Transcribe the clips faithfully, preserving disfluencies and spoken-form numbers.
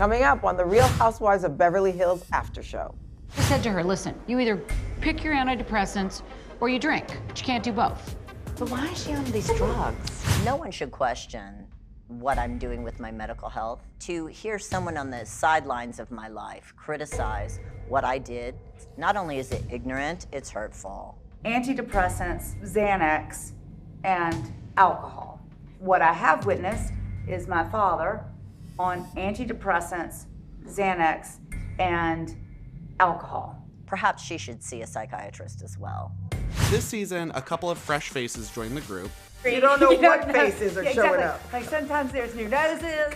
Coming up on The Real Housewives of Beverly Hills after show. I said to her, listen, you either pick your antidepressants or you drink, but you can't do both. But why is she on these drugs? No one should question what I'm doing with my medical health. To hear someone on the sidelines of my life criticize what I did, not only is it ignorant, it's hurtful. Antidepressants, Xanax, and alcohol. What I have witnessed is my father on antidepressants, Xanax, and alcohol. Perhaps she should see a psychiatrist as well. This season, a couple of fresh faces joined the group. You don't know you what don't faces know. are yeah, showing exactly. up. Like sometimes there's new noses.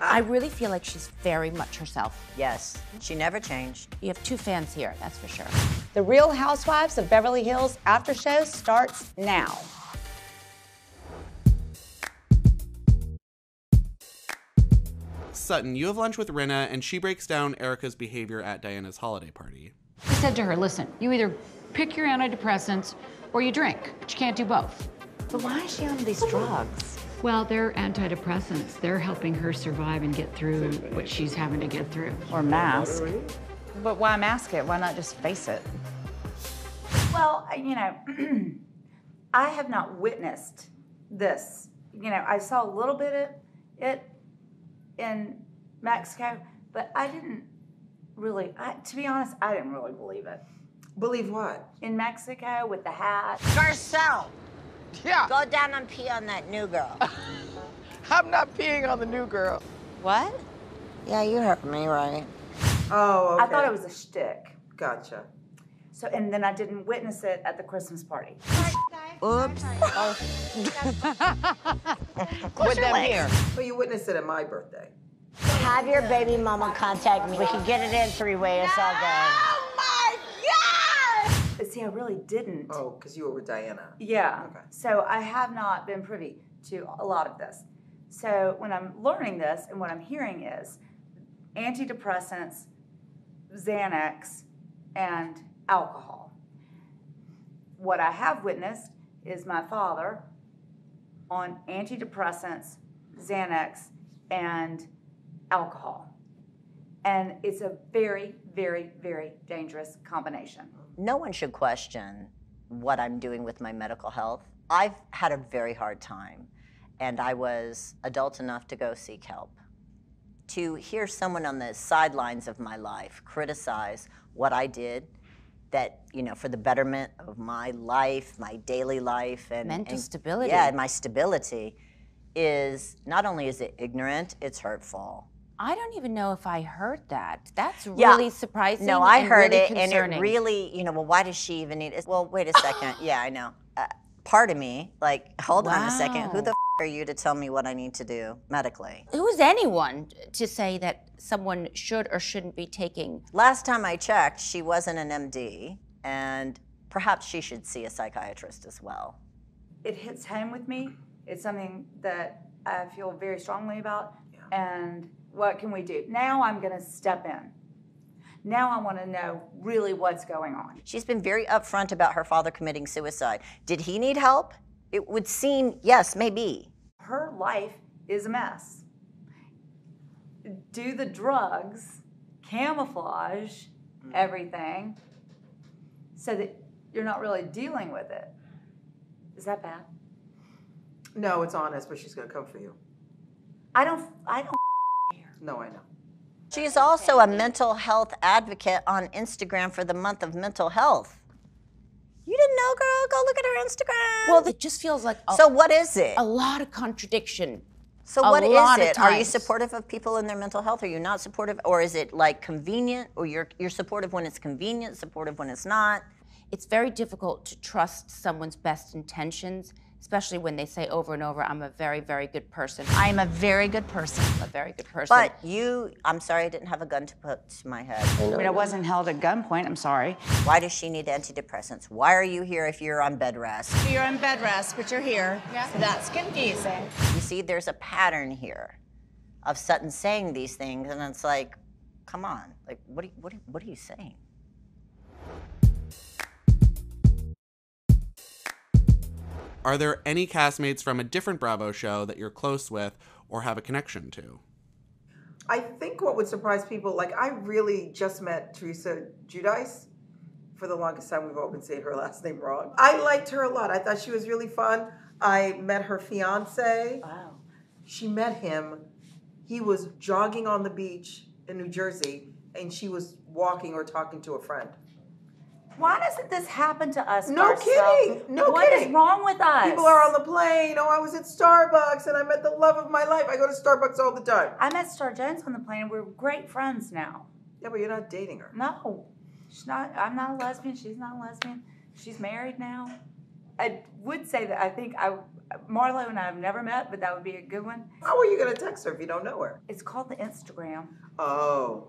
I really feel like she's very much herself. Yes, she never changed. You have two fans here, that's for sure. The Real Housewives of Beverly Hills after show starts now. Sutton, you have lunch with Rinna, and she breaks down Erika's behavior at Diana's holiday party. I said to her, listen, you either pick your antidepressants or you drink, but you can't do both. But why is she on these drugs? Well, they're antidepressants. They're helping her survive and get through what she's having to get through. Or mask. But why mask it? Why not just face it? Well, you know, I have not witnessed this. You know, I saw a little bit of it in Mexico, but I didn't really, I, to be honest, I didn't really believe it. Believe what? In Mexico with the hat. Garcelle! Yeah. Go down and pee on that new girl. I'm not peeing on the new girl. What? Yeah, you heard me right. Oh, okay. I thought it was a shtick. Gotcha. So, and then I didn't witness it at the Christmas party. Oops. With them here. Well, you witnessed it at my birthday. Have your baby mama contact me. We can get it in three way. It's all good. See, I really didn't. Oh, because you were with Diana. Yeah. Okay. So I have not been privy to a lot of this. So when I'm learning this and what I'm hearing is antidepressants, Xanax, and alcohol. What I have witnessed is my father on antidepressants, Xanax, and alcohol. And it's a very, very, very dangerous combination. No one should question what I'm doing with my medical health. I've had a very hard time, and I was adult enough to go seek help. To hear someone on the sidelines of my life criticize what I did, that, you know, for the betterment of my life, my daily life, and mental and, stability. Yeah, and my stability is, not only is it ignorant, it's hurtful. I don't even know if I heard that. That's really yeah. surprising. No, I and heard really it, concerning. And it really, you know, well, why does she even need it? Well, wait a second. Yeah, I know. Uh, part of me, like, hold wow. on a second. Who the f are you to tell me what I need to do medically? Who is anyone to say that someone should or shouldn't be taking? Last time I checked, she wasn't an M D, and perhaps she should see a psychiatrist as well. It hits home with me. It's something that I feel very strongly about, yeah. and. What can we do? Now I'm going to step in. Now I want to know really what's going on. She's been very upfront about her father committing suicide. Did he need help? It would seem, yes, maybe. Her life is a mess. Do the drugs, camouflage everything so that you're not really dealing with it. Is that bad? No, it's honest, but she's going to come for you. I don't, I don't. No, I know. She's also a mental health advocate on Instagram for the month of mental health. You didn't know, girl? Go look at her Instagram. Well, it just feels like a, so what is it? A lot of contradiction. So what is it? Are you supportive of people in their mental health? Are you not supportive? Or is it like convenient? Or you're, you're supportive when it's convenient, supportive when it's not? It's very difficult to trust someone's best intentions, especially when they say over and over, I'm a very, very good person. I am a very good person. A very good person. But you, I'm sorry, I didn't have a gun to put to my head. I mean, I wasn't held at gunpoint, I'm sorry. Why does she need antidepressants? Why are you here if you're on bed rest? You're on bed rest, but you're here. Yeah. So that's confusing. You see, there's a pattern here of Sutton saying these things, and it's like, come on, like, what are you, what are, what are you saying? Are there any castmates from a different Bravo show that you're close with or have a connection to? I think what would surprise people, like I really just met Teresa Giudice. For the longest time, we've all been saying her last name wrong. I liked her a lot. I thought she was really fun. I met her fiance. Wow. She met him. He was jogging on the beach in New Jersey, and she was walking or talking to a friend. Why doesn't this happen to us? No kidding. No kidding. What is wrong with us? People are on the plane. Oh, I was at Starbucks, and I met the love of my life. I go to Starbucks all the time. I met Star Jones on the plane, and we're great friends now. Yeah, but you're not dating her. No. She's not, I'm not a lesbian. She's not a lesbian. She's married now. I would say that I think I, Marlo and I have never met, but that would be a good one. How are you going to text her if you don't know her? It's called the Instagram. Oh.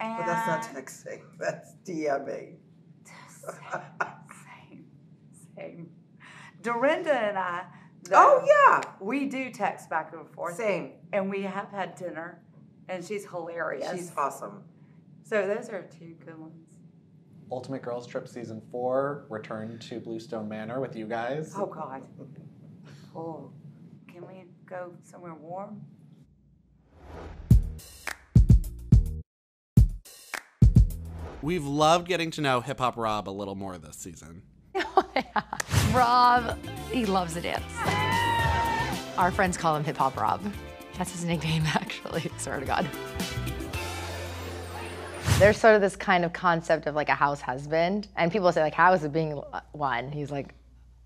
And but that's not texting. That's DMing. Same. Same. Same. Dorinda and I, though, oh, yeah. We do text back and forth. Same. And we have had dinner, and she's hilarious. She's awesome. So those are two good ones. Ultimate Girls Trip Season four, return to Bluestone Manor with you guys. Oh, God. Oh, can we go somewhere warm? We've loved getting to know Hip Hop Rob a little more this season. Oh, yeah. Rob, he loves the dance. Our friends call him Hip Hop Rob. That's his nickname, actually, swear to God. There's sort of this kind of concept of like a house husband, and people say like, how is it being one? He's like,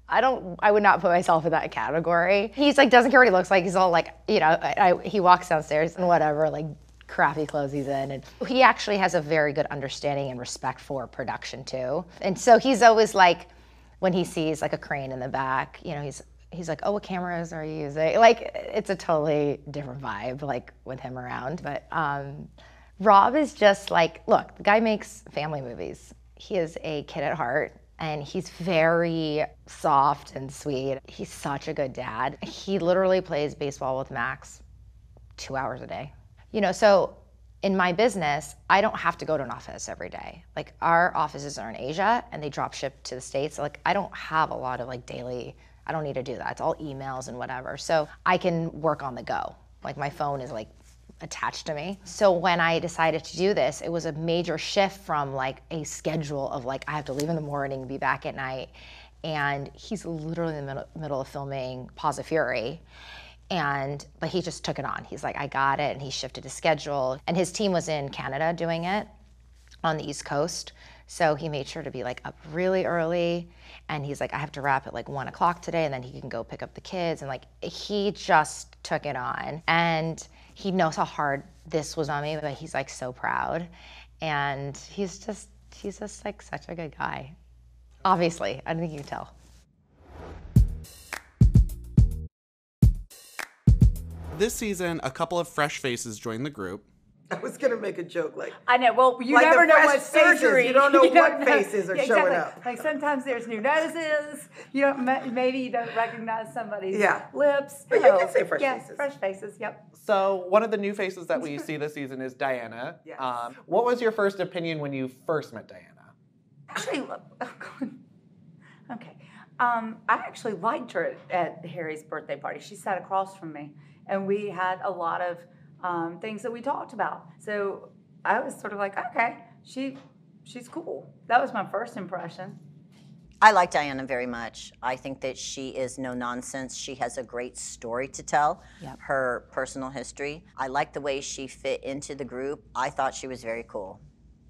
I don't, I would not put myself in that category. He's like, doesn't care what he looks like. He's all like, you know, I, I, he walks downstairs and whatever, like crappy clothes he's in. And he actually has a very good understanding and respect for production too. And so he's always like, when he sees like a crane in the back, you know, he's, he's like, oh, what cameras are you using? Like, it's a totally different vibe, like with him around, but, um, Rob is just like, look, the guy makes family movies. He is a kid at heart, and he's very soft and sweet. He's such a good dad. He literally plays baseball with Max two hours a day. You know, so in my business, I don't have to go to an office every day. Like, our offices are in Asia, and they drop ship to the States. So, like, I don't have a lot of, like, daily, I don't need to do that. It's all emails and whatever. So I can work on the go. Like, my phone is, like, attached to me. So when I decided to do this, it was a major shift from like a schedule of like, I have to leave in the morning, be back at night. And he's literally in the middle, middle of filming Paws of Fury. And, but he just took it on. He's like, I got it. And he shifted his schedule. And his team was in Canada doing it on the East Coast. So he made sure to be like up really early. And he's like, I have to wrap at like one o'clock today. And then he can go pick up the kids. And like, he just took it on. And he knows how hard this was on me, but he's like so proud. And he's just, he's just like such a good guy. Obviously, I don't think you can tell. This season, a couple of fresh faces joined the group. I was gonna make a joke like I know. Well, you like never know what surgery. Faces. You don't know you what don't know. faces are yeah, exactly. showing up. Like sometimes there's new noses. You don't. Maybe you don't recognize somebody's yeah. lips. But you know. can say fresh yeah, faces. Fresh faces. Yep. So one of the new faces that we see this season is Diana. Yes. Um, what was your first opinion when you first met Diana? Actually, okay. Um, I actually liked her at Harry's birthday party. She sat across from me, and we had a lot of. Um, things that we talked about. So I was sort of like, okay, she, she's cool. That was my first impression. I like Diana very much. I think that she is no nonsense. She has a great story to tell, yep. her personal history. I like the way she fit into the group. I thought she was very cool.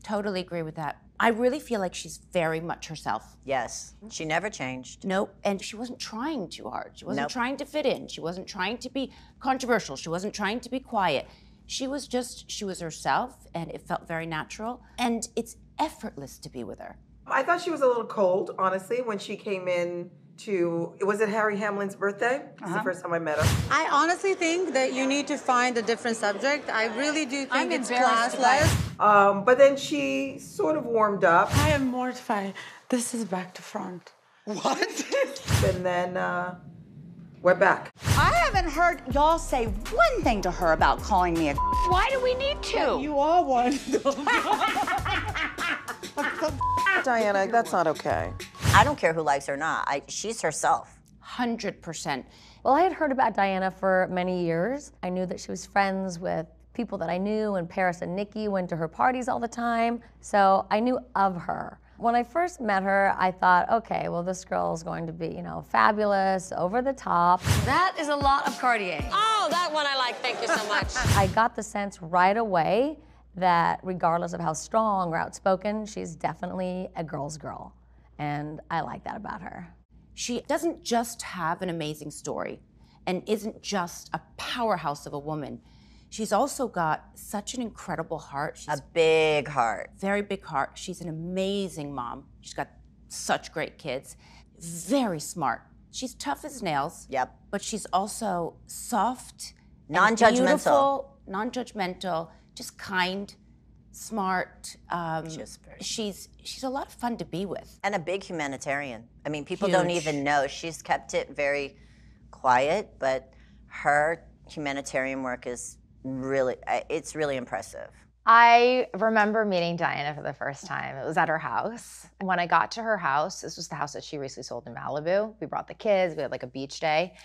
Totally agree with that. I really feel like she's very much herself. Yes, she never changed. Nope, and she wasn't trying too hard. She wasn't nope. trying to fit in. She wasn't trying to be controversial. She wasn't trying to be quiet. She was just, she was herself, and it felt very natural. And it's effortless to be with her. I thought she was a little cold, honestly, when she came in to, was it Harry Hamlin's birthday? It's uh-huh. the first time I met her. I honestly think that you need to find a different subject. I really do think I'm it's classless. Um, but then she sort of warmed up. I am mortified. This is back to front. What? And then uh, we're back. I haven't heard y'all say one thing to her about calling me a Why do we need to? Well, you are one. Diana, that's not okay. I don't care who likes her or not. I, she's herself. one hundred percent. Well, I had heard about Diana for many years. I knew that she was friends with people that I knew, and Paris and Nikki went to her parties all the time, so I knew of her. When I first met her, I thought, okay, well, this girl's going to be, you know, fabulous, over the top. That is a lot of Cartier. Oh, that one I like, thank you so much. I got the sense right away that regardless of how strong or outspoken, she's definitely a girl's girl, and I like that about her. She doesn't just have an amazing story and isn't just a powerhouse of a woman. She's also got such an incredible heart. She's a big heart. Very big heart. She's an amazing mom. She's got such great kids. Very smart. She's tough as nails. Yep. But she's also soft, non-judgmental, beautiful, non-judgmental, just kind, smart. Um, just very she's she's a lot of fun to be with. And a big humanitarian. I mean, people Huge. Don't even know. She's kept it very quiet, but her humanitarian work is really, it's really impressive. I remember meeting Diana for the first time. It was at her house. When I got to her house, this was the house that she recently sold in Malibu. We brought the kids, we had like a beach day.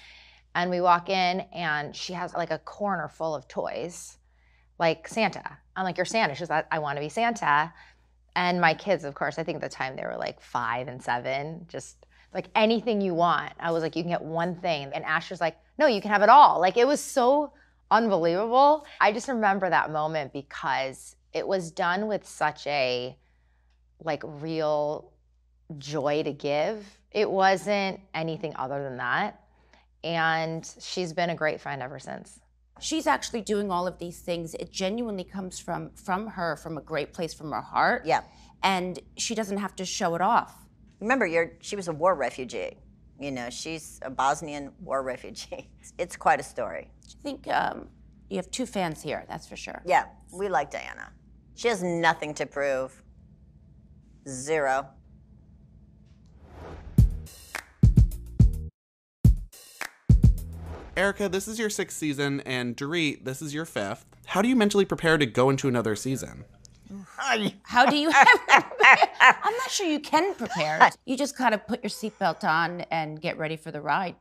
And we walk in and she has like a corner full of toys, like Santa. I'm like, you're Santa. She's like, I want to be Santa. And my kids, of course, I think at the time they were like five and seven, just like anything you want. I was like, you can get one thing. And Ash was like, no, you can have it all. Like it was so unbelievable. I just remember that moment because it was done with such a like real joy to give. It wasn't anything other than that. And she's been a great friend ever since. She's actually doing all of these things. It genuinely comes from from her, from a great place, from her heart. Yeah. And she doesn't have to show it off. Remember, you're, she was a war refugee. You know, she's a Bosnian war refugee. It's quite a story. I think um, you have two fans here, that's for sure. Yeah, we like Diana. She has nothing to prove. Zero. Erika, this is your sixth season, and Dorit, this is your fifth. How do you mentally prepare to go into another season? How do you have I'm not sure you can prepare. You just kind of put your seatbelt on and get ready for the ride.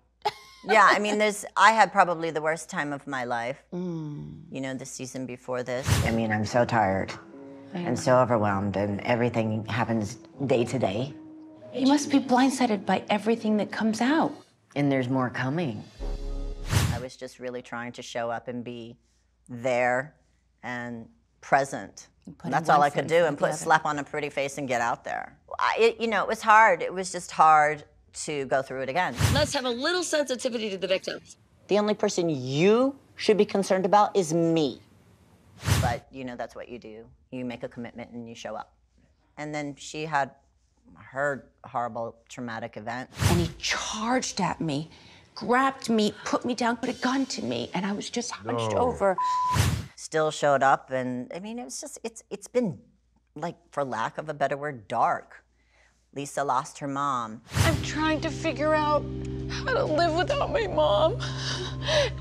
Yeah, I mean, there's. I had probably the worst time of my life, mm. you know, the season before this. I mean, I'm so tired and so overwhelmed, and everything happens day to day. You must be blindsided by everything that comes out. And there's more coming. I was just really trying to show up and be there and present. That's all I could do, and put slap on a pretty face and get out there. I, it, you know, it was hard. It was just hard to go through it again. Let's have a little sensitivity to the victims. The only person you should be concerned about is me. But, you know, that's what you do. You make a commitment and you show up. And then she had her horrible traumatic event. And he charged at me, grabbed me, put me down, put a gun to me, and I was just hunched no. over. Still showed up, and I mean, it was just, it's it's been, like, for lack of a better word, dark. Lisa lost her mom. I'm trying to figure out how to live without my mom,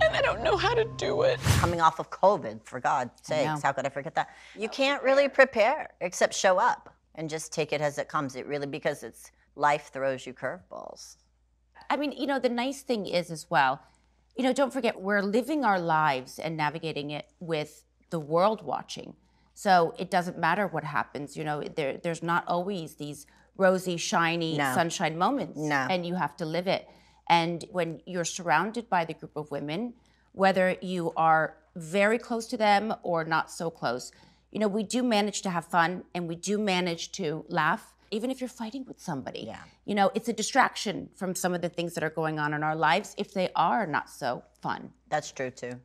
and I don't know how to do it. Coming off of COVID, for God's sakes, how could I forget that? You can't really prepare, except show up and just take it as it comes. It really, because it's, life throws you curveballs. I mean, you know, the nice thing is as well, you know, don't forget, we're living our lives and navigating it with the world watching. So it doesn't matter what happens, you know, there, there's not always these rosy, shiny, no. sunshine moments. No. And you have to live it. And when you're surrounded by the group of women, whether you are very close to them or not so close, you know, we do manage to have fun and we do manage to laugh, even if you're fighting with somebody. Yeah. You know, it's a distraction from some of the things that are going on in our lives if they are not so fun. That's true too.